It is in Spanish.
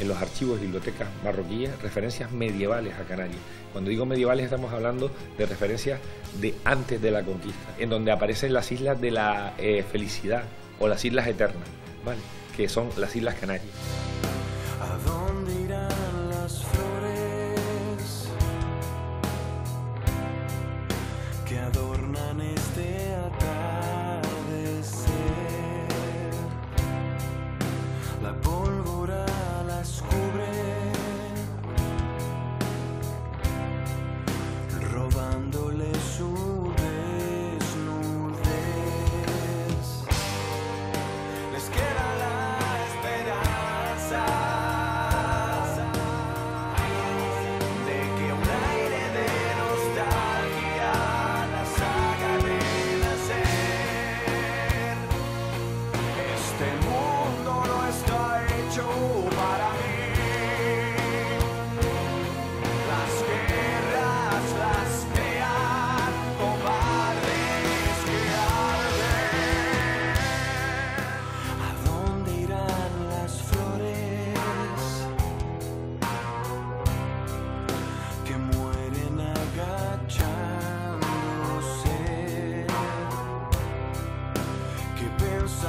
en los archivos y bibliotecas marroquíes referencias medievales a Canarias. Cuando digo medievales estamos hablando de referencias de antes de la conquista, en donde aparecen las islas de la felicidad o las islas eternas, ¿vale? Que son las Islas Canarias.